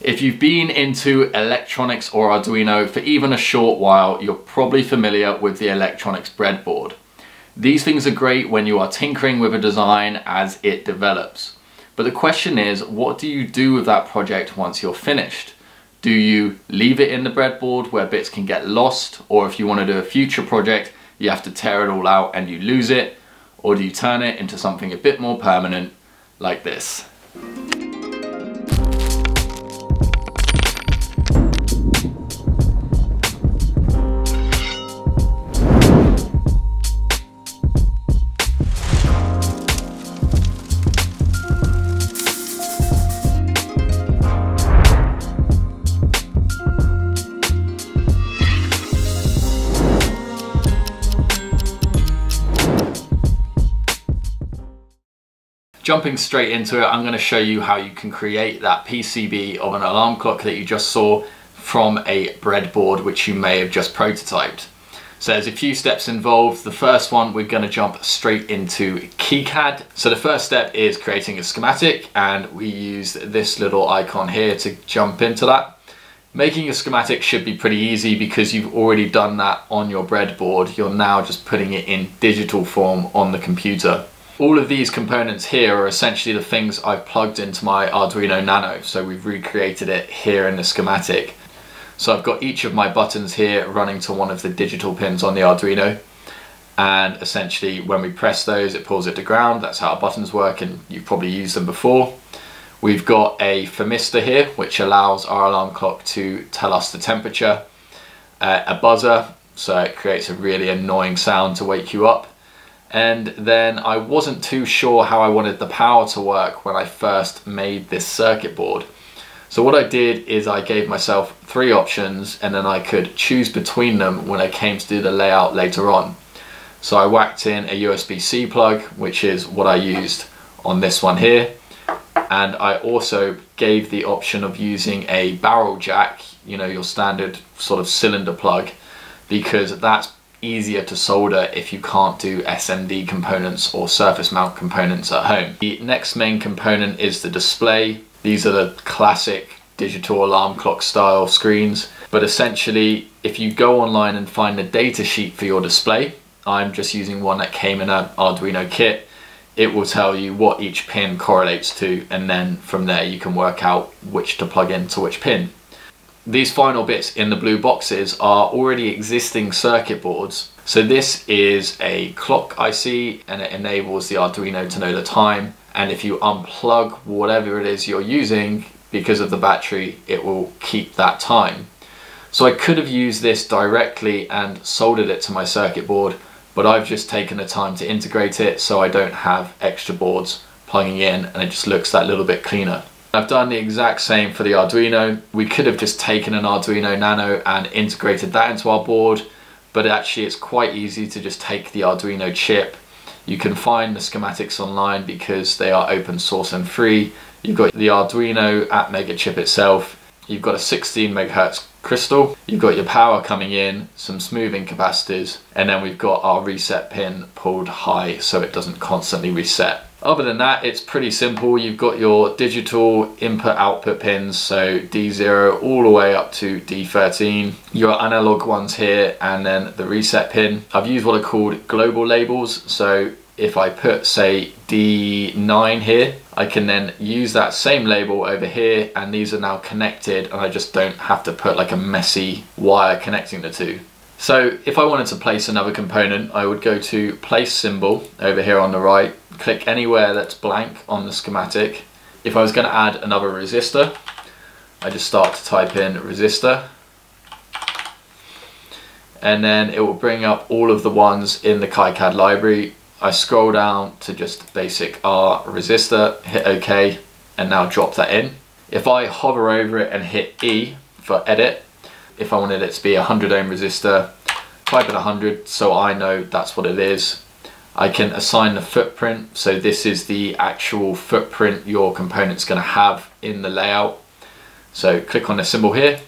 If you've been into electronics or Arduino for even a short while, you're probably familiar with the electronics breadboard. These things are great when you are tinkering with a design as it develops. But the question is, what do you do with that project once you're finished? Do you leave it in the breadboard where bits can get lost, or if you want to do a future project, you have to tear it all out and you lose it, or do you turn it into something a bit more permanent like this? Jumping straight into it, I'm going to show you how you can create that PCB of an alarm clock that you just saw from a breadboard which you may have just prototyped. So there's a few steps involved. The first one, we're going to jump straight into KiCad. So the first step is creating a schematic, and we use this little icon here to jump into that. Making a schematic should be pretty easy because you've already done that on your breadboard. You're now just putting it in digital form on the computer. All of these components here are essentially the things I've plugged into my Arduino Nano, so we've recreated it here in the schematic. So I've got each of my buttons here running to one of the digital pins on the Arduino, and essentially when we press those it pulls it to ground. That's how our buttons work, and you've probably used them before. We've got a thermistor here which allows our alarm clock to tell us the temperature, a buzzer, so it creates a really annoying sound to wake you up. And then I wasn't too sure how I wanted the power to work when I first made this circuit board. So what I did is I gave myself three options, and then I could choose between them when I came to do the layout later on. So I whacked in a USB-C plug, which is what I used on this one here. And I also gave the option of using a barrel jack, you know, your standard sort of cylinder plug, because that's easier to solder if you can't do SMD components or surface mount components at home. The next main component is the display. These are the classic digital alarm clock style screens, but essentially if you go online and find the data sheet for your display, I'm just using one that came in an Arduino kit, it will tell you what each pin correlates to, and then from there you can work out which to plug into which pin. These final bits in the blue boxes are already existing circuit boards. So this is a clock IC, and it enables the Arduino to know the time. And if you unplug whatever it is you're using, because of the battery, it will keep that time. So I could have used this directly and soldered it to my circuit board, but I've just taken the time to integrate it so I don't have extra boards plugging in, and it just looks that little bit cleaner. I've done the exact same for the Arduino. We could have just taken an Arduino Nano and integrated that into our board, but actually it's quite easy to just take the Arduino chip. You can find the schematics online because they are open source and free. You've got the Arduino at Megachip itself. You've got a 16 megahertz crystal. You've got your power coming in, some smoothing capacitors, and then we've got our reset pin pulled high so it doesn't constantly reset. Other than that, it's pretty simple. You've got your digital input-output pins, so D0 all the way up to D13. Your analog ones here, and then the reset pin. I've used what are called global labels, so if I put, say, D9 here, I can then use that same label over here, and these are now connected, and I just don't have to put like a messy wire connecting the two. So if I wanted to place another component, I would go to place symbol over here on the right, click anywhere that's blank on the schematic. If I was going to add another resistor, I just start to type in resistor, and then it will bring up all of the ones in the KiCad library. I scroll down to just basic R resistor, hit OK, and now drop that in. If I hover over it and hit E for edit, if I wanted it to be a 100 ohm resistor, type in 100 so I know that's what it is. I can assign the footprint, so this is the actual footprint your component's going to have in the layout. So click on the symbol here,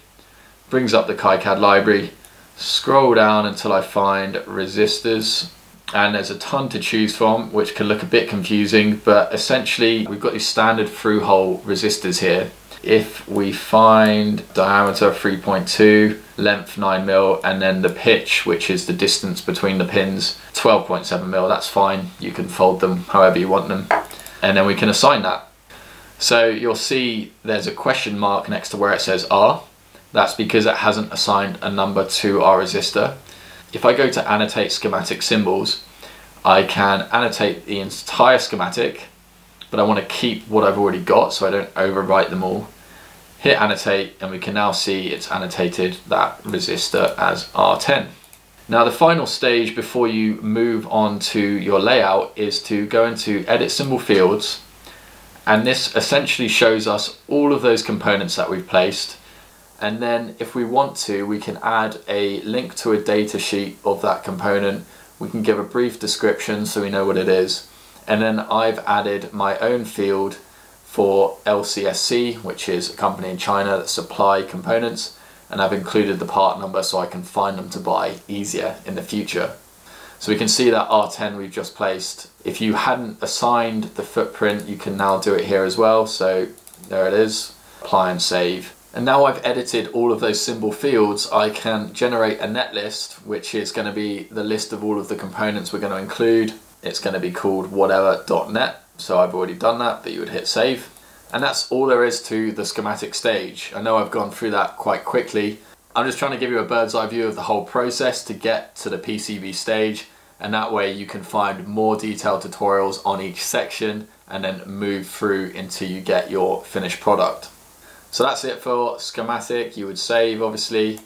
brings up the KiCad library, scroll down until I find resistors, and there's a ton to choose from, which can look a bit confusing, but essentially we've got your standard through-hole resistors here. If we find diameter 3.2, length 9mm, and then the pitch, which is the distance between the pins, 12.7mm, that's fine. You can fold them however you want them. And then we can assign that. So you'll see there's a question mark next to where it says R. That's because it hasn't assigned a number to our resistor. If I go to annotate schematic symbols, I can annotate the entire schematic, but I want to keep what I've already got so I don't overwrite them all. Hit annotate, and we can now see it's annotated that resistor as R10. Now the final stage before you move on to your layout is to go into edit symbol fields, and this essentially shows us all of those components that we've placed, and then if we want to, we can add a link to a data sheet of that component. We can give a brief description so we know what it is, and then I've added my own field for LCSC, which is a company in China that supply components, and I've included the part number so I can find them to buy easier in the future. So we can see that R10 we've just placed. If you hadn't assigned the footprint, you can now do it here as well. So there it is, apply and save. And now I've edited all of those symbol fields, I can generate a netlist, which is going to be the list of all of the components we're going to include. It's going to be called whatever.net. So I've already done that, but you would hit save. And that's all there is to the schematic stage. I know I've gone through that quite quickly. I'm just trying to give you a bird's eye view of the whole process to get to the PCB stage, and that way you can find more detailed tutorials on each section and then move through until you get your finished product. So that's it for schematic. You would save, obviously,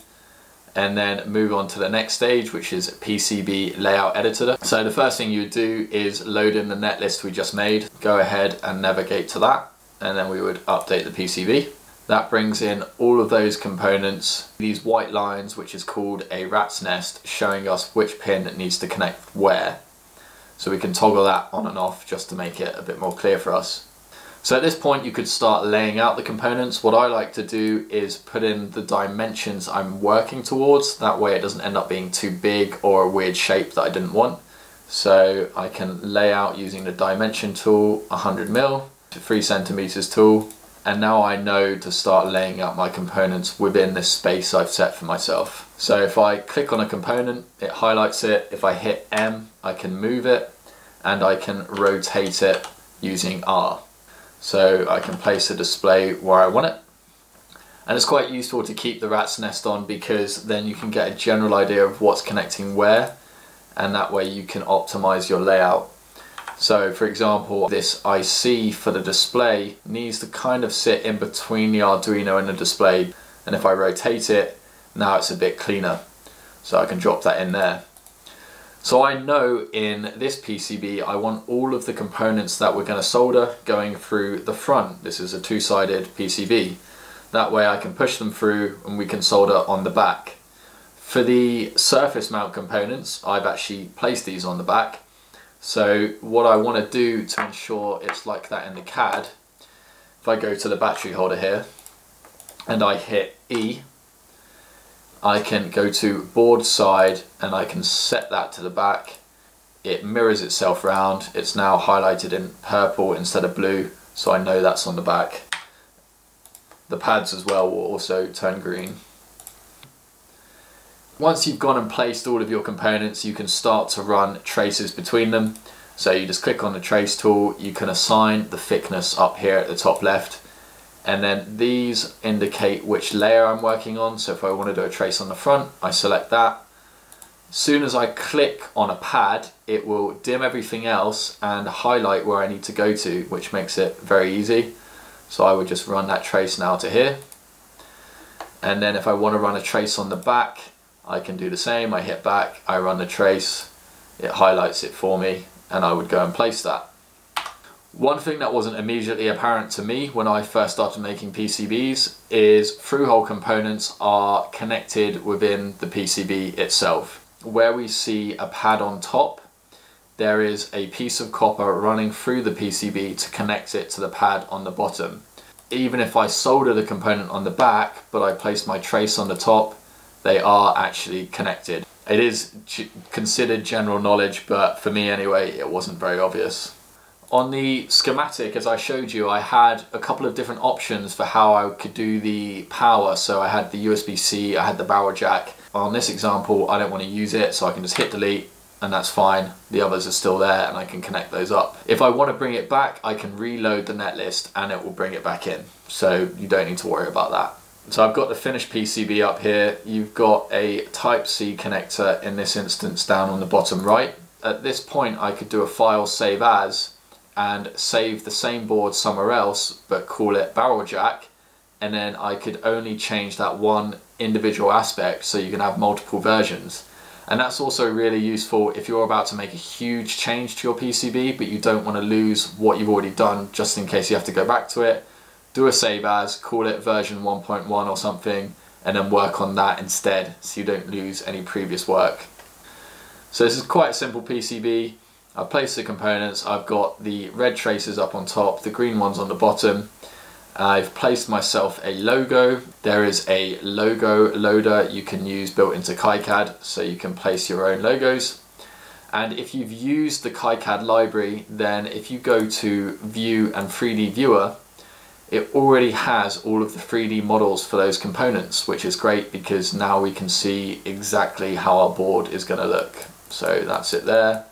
and then move on to the next stage, which is PCB layout editor. So the first thing you would do is load in the netlist we just made. Go ahead and navigate to that, and then we would update the PCB. That brings in all of those components, these white lines, which is called a rat's nest, showing us which pin needs to connect where. So we can toggle that on and off just to make it a bit more clear for us. So at this point you could start laying out the components. What I like to do is put in the dimensions I'm working towards, that way it doesn't end up being too big or a weird shape that I didn't want. So I can lay out using the dimension tool, 100mm to 3 centimeters tool, and now I know to start laying out my components within this space I've set for myself. So if I click on a component, it highlights it. If I hit M, I can move it, and I can rotate it using R. So I can place the display where I want it. And it's quite useful to keep the rat's nest on because then you can get a general idea of what's connecting where, and that way you can optimize your layout. So for example, this IC for the display needs to kind of sit in between the Arduino and the display. And if I rotate it, now it's a bit cleaner. So I can drop that in there. So I know in this PCB I want all of the components that we're going to solder going through the front. This is a two-sided PCB. That way I can push them through and we can solder on the back. For the surface mount components, I've actually placed these on the back. So what I want to do to ensure it's like that in the CAD, if I go to the battery holder here and I hit E, I can go to board side and I can set that to the back. It mirrors itself round. It's now highlighted in purple instead of blue, so I know that's on the back. The pads as well will also turn green. Once you've gone and placed all of your components, you can start to run traces between them. So you just click on the trace tool, you can assign the thickness up here at the top left. And then these indicate which layer I'm working on. So if I want to do a trace on the front, I select that. As soon as I click on a pad, it will dim everything else and highlight where I need to go to, which makes it very easy. So I would just run that trace now to here. And then if I want to run a trace on the back, I can do the same. I hit back, I run the trace, it highlights it for me, and I would go and place that. One thing that wasn't immediately apparent to me when I first started making PCBs is through-hole components are connected within the PCB itself. Where we see a pad on top, there is a piece of copper running through the PCB to connect it to the pad on the bottom. Even if I solder the component on the back, but I place my trace on the top, they are actually connected. It is considered general knowledge, but for me anyway, it wasn't very obvious. On the schematic, as I showed you, I had a couple of different options for how I could do the power. So I had the USB-C, I had the barrel jack. On this example, I don't want to use it, so I can just hit delete, and that's fine. The others are still there, and I can connect those up. If I want to bring it back, I can reload the netlist, and it will bring it back in. So you don't need to worry about that. So I've got the finished PCB up here. You've got a Type-C connector in this instance down on the bottom right. At this point, I could do a file save as, and save the same board somewhere else but call it barrel jack, and then I could only change that one individual aspect, so you can have multiple versions. And that's also really useful if you're about to make a huge change to your PCB but you don't want to lose what you've already done, just in case you have to go back to it. Do a save as, call it version 1.1 or something, and then work on that instead, so you don't lose any previous work. So this is quite a simple PCB. I've placed the components, I've got the red traces up on top, the green ones on the bottom. I've placed myself a logo. There is a logo loader you can use built into KiCad, so you can place your own logos. And if you've used the KiCad library, then if you go to View and 3D Viewer, it already has all of the 3D models for those components, which is great because now we can see exactly how our board is going to look. So that's it there,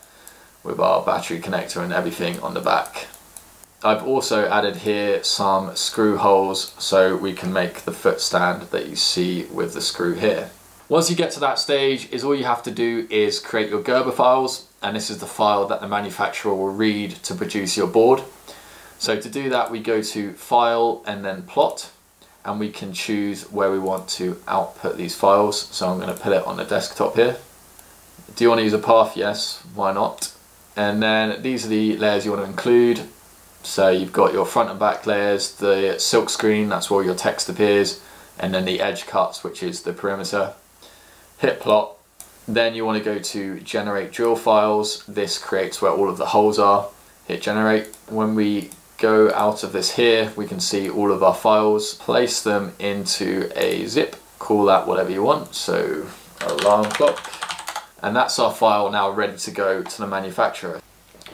with our battery connector and everything on the back. I've also added here some screw holes so we can make the foot stand that you see with the screw here. Once you get to that stage, all you have to do is create your Gerber files, and this is the file that the manufacturer will read to produce your board. So to do that, we go to File and then Plot, and we can choose where we want to output these files. So I'm going to put it on the desktop here. Do you want to use a path? Yes, why not? And then these are the layers you want to include. So you've got your front and back layers, the silk screen, that's where your text appears, and then the edge cuts, which is the perimeter. Hit plot. Then you want to go to generate drill files. This creates where all of the holes are. Hit generate. When we go out of this here, we can see all of our files. Place them into a zip. Call that whatever you want. So alarm clock. And that's our file now ready to go to the manufacturer.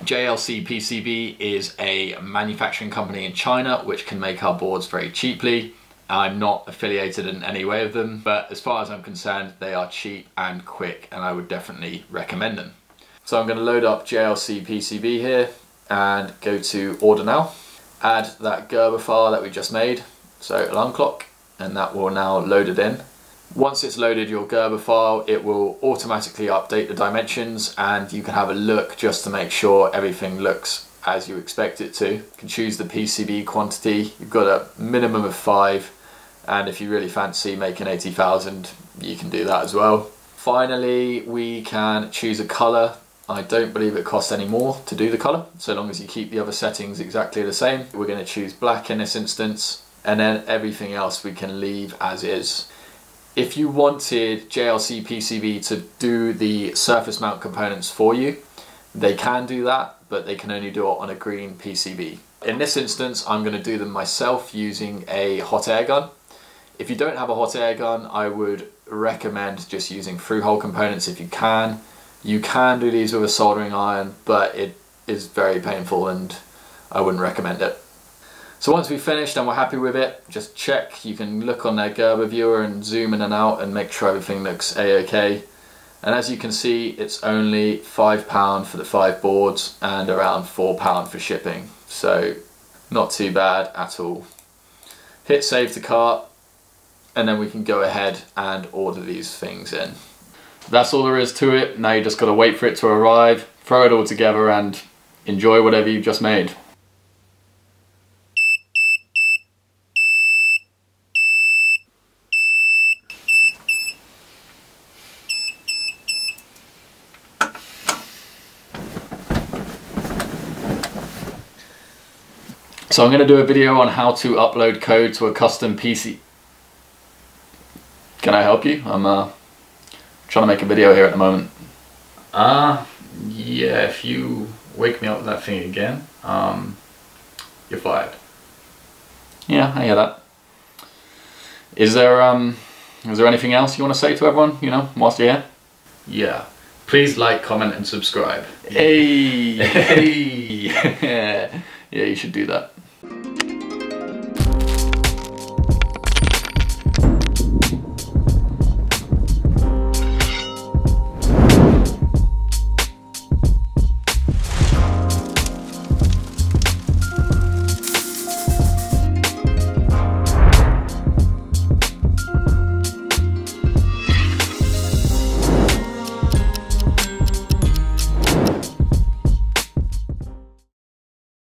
JLCPCB is a manufacturing company in China which can make our boards very cheaply. I'm not affiliated in any way with them, but as far as I'm concerned, they are cheap and quick, and I would definitely recommend them. So I'm going to load up JLCPCB here and go to order now. Add that Gerber file that we just made, so alarm clock, and that will now load it in. Once it's loaded your Gerber file, it will automatically update the dimensions, and you can have a look just to make sure everything looks as you expect it to. You can choose the PCB quantity. You've got a minimum of 5, and if you really fancy making 80,000, you can do that as well. Finally, we can choose a color. I don't believe it costs any more to do the color, so long as you keep the other settings exactly the same. We're going to choose black in this instance, and then everything else we can leave as is. If you wanted JLCPCB to do the surface mount components for you, they can do that, but they can only do it on a green PCB. In this instance, I'm going to do them myself using a hot air gun. If you don't have a hot air gun, I would recommend just using through-hole components if you can. You can do these with a soldering iron, but it is very painful and I wouldn't recommend it. So once we've finished and we're happy with it, just check. You can look on their Gerber viewer and zoom in and out and make sure everything looks a-okay. And as you can see, it's only £5 for the 5 boards and around £4 for shipping. So not too bad at all. Hit save to cart, and then we can go ahead and order these things in. That's all there is to it. Now you just got to wait for it to arrive, throw it all together, and enjoy whatever you've just made. So I'm going to do a video on how to upload code to a custom PC. Can I help you? I'm trying to make a video here at the moment. Yeah, if you wake me up with that thing again, you're fired. Yeah, I hear that. Is there anything else you want to say to everyone, you know, whilst you're here? Yeah. Please like, comment, and subscribe. Hey! Hey! yeah, you should do that.